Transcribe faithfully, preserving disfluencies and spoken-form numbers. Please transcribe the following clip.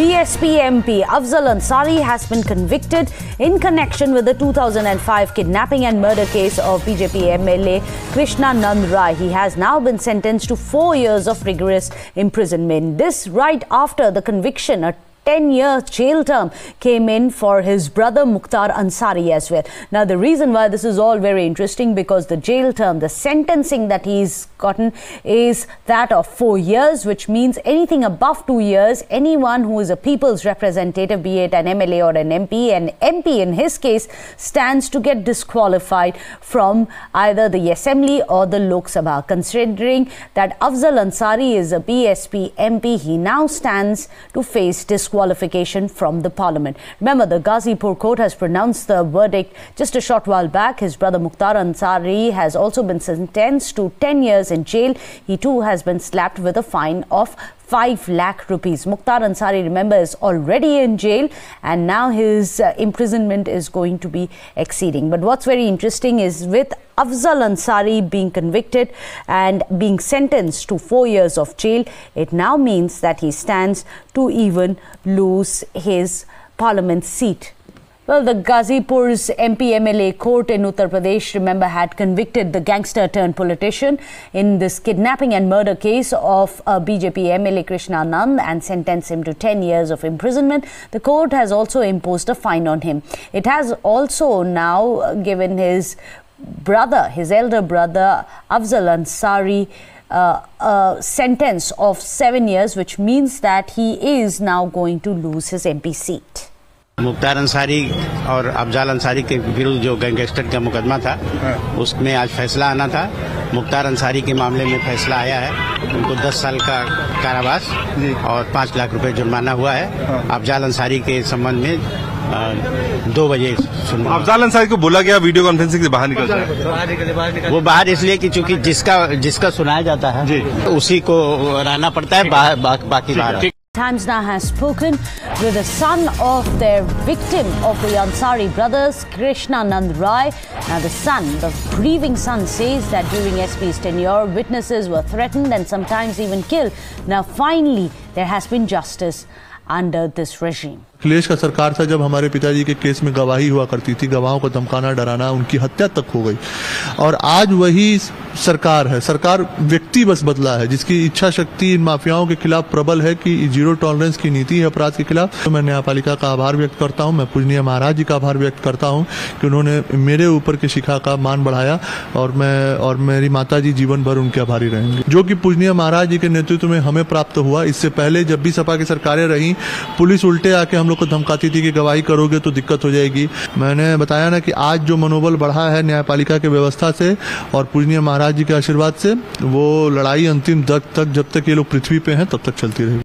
B S P M P Afzal Ansari has been convicted in connection with the two thousand five kidnapping and murder case of B J P M L A Krishnanand Rai. He has now been sentenced to four years of rigorous imprisonment. This right after the conviction, a ten-year jail term came in for his brother Mukhtar Ansari as well. Now, the reason why this is all very interesting, because the jail term, the sentencing that he's gotten is that of four years, which means anything above two years, anyone who is a people's representative, be it an M L A or an M P, an M P in his case, stands to get disqualified from either the Assembly or the Lok Sabha. Considering that Afzal Ansari is a B S P M P, he now stands to face disqualification. Qualification from the parliament. Remember, the Ghazipur court has pronounced the verdict just a short while back. His brother Mukhtar Ansari has also been sentenced to ten years in jail. He too has been slapped with a fine of five lakh rupees. Mukhtar Ansari, remember, is already in jail, and now his uh, imprisonment is going to be exceeding. But what's very interesting is with Afzal Ansari being convicted and being sentenced to four years of jail, it now means that he stands to even lose his parliament seat. Well, the Ghazipur's M P M L A court in Uttar Pradesh, remember, had convicted the gangster-turned-politician in this kidnapping and murder case of uh, B J P M L A Krishnanand and sentenced him to ten years of imprisonment. The court has also imposed a fine on him. It has also now given his brother, his elder brother, Afzal Ansari, Uh, a sentence of seven years, which means that he is now going to lose his M P seat. Mukhtar Ansari और अफजल अंसारी के विरुद्ध जो gangster का मुकदमा था, उसमें आज फैसला आना था। मुख्तार अंसारी के मामले में फैसला आया है, उनको दस साल का कारावास और पाँच लाख रुपए जुर्माना हुआ है। अफजल अंसारी के संबंध में दो बजे सुनवाई। अफजल अंसारी को बोला गया वीडियो कॉन्फ्रेंसिंग से बाहर निकल जाए। वो बाहर इसलिए कि चूंकि जिसका जिसका सुनाया जाता है उसी को रहना पड़ता है, बाकी बाहर। Times Now has spoken with the son of their victim of the Ansari brothers, Krishnanand Rai. Now the son, the grieving son, says that during S P's tenure, witnesses were threatened and sometimes even killed. Now finally, there has been justice under this regime. क्लेश का सरकार था जब हमारे पिताजी के case में गवाही हुआ करती थी, गवाहों को धमकाना, डराना, उनकी हत्या तक हो गई, और आज वही सरकार है। सरकार व्यक्ति बस बदला है, जिसकी इच्छा शक्ति इन माफियाओं के खिलाफ प्रबल है कि जीरो टॉलरेंस की नीति है अपराध के खिलाफ। तो मैं न्यायपालिका का आभार व्यक्त करता हूँ, मैं पूजनीय महाराज जी का आभार व्यक्त करता हूँ कि उन्होंने मेरे ऊपर की शिखा का मान बढ़ाया, और मैं और मेरी माता जी जीवन भर उनके आभारी रहेंगे, जो कि पूजनीय महाराज जी के नेतृत्व में हमें प्राप्त हुआ। इससे पहले जब भी सपा की सरकारें रहीं, पुलिस उल्टे आके लोग को धमकाती थी कि गवाही करोगे तो दिक्कत हो जाएगी। मैंने बताया ना कि आज जो मनोबल बढ़ा है न्यायपालिका के व्यवस्था से और पूजनीय महाराज जी के आशीर्वाद से, वो लड़ाई अंतिम तक तक जब तक ये लोग पृथ्वी पे हैं तब तक चलती रहेगी।